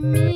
Me.